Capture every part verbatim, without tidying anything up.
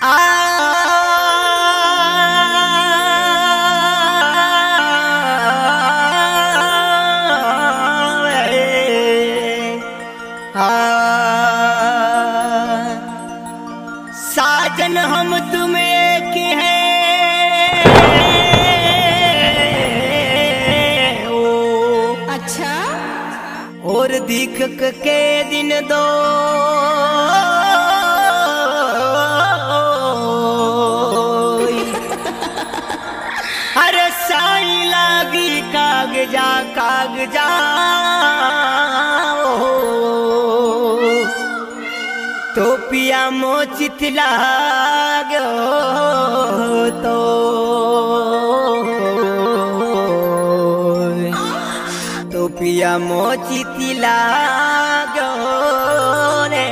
साजन हम तुम्हें के हैं ओ अच्छा और दिख के दिन दो अरे साई लागी कागजा कागजा तो पिया मोचित लागो तो तो पिया मोचित लागो रे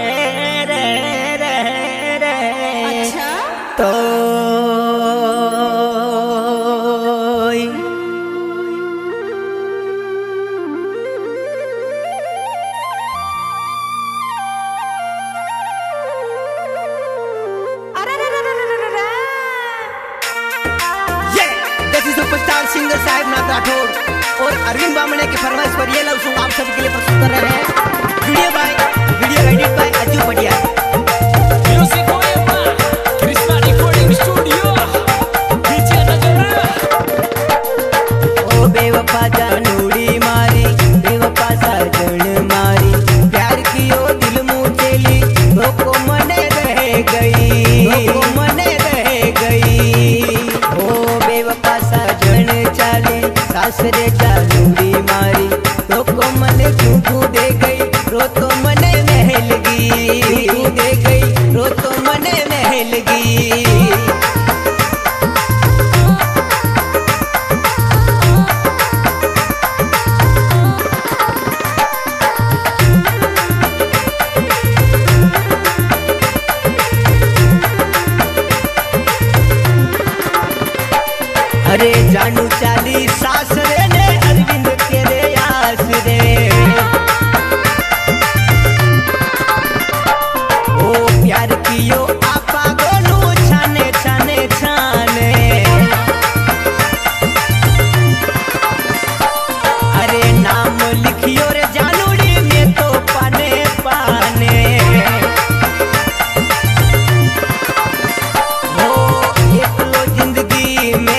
रे रे रे अच्छा तो सुपरस्टार सिंगर साहेबनाथ राठौड़ और अरविंद बामने की फरमाइश पर ये लव सॉन्ग आप सबके लिए प्रस्तुत कर रहे हैं। Video by video edit by Aju बढ़िया। सासरे चालू बीमारी तो को मन तू दे गई रो तो मन महल गई तू दे गई रो तो मन महल गई। अरे जानू चाली सासरे ने अरविंद तेरे आसरे ओ प्यार कियो आपा गोलू छाने छाने छाने अरे नाम लिखियो रे जानूड़ी में तो पाने पाने ओ एकलो जिंदगी में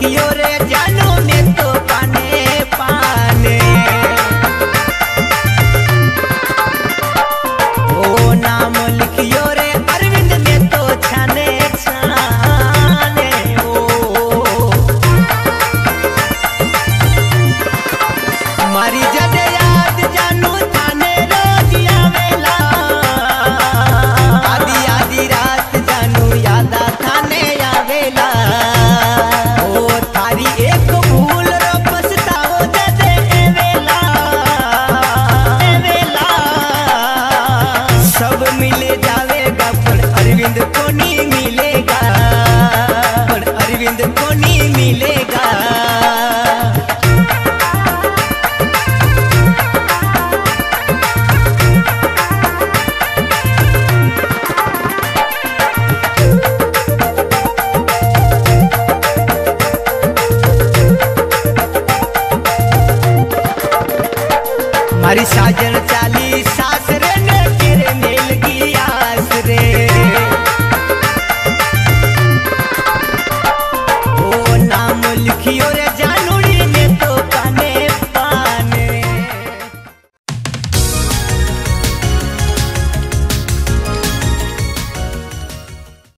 कि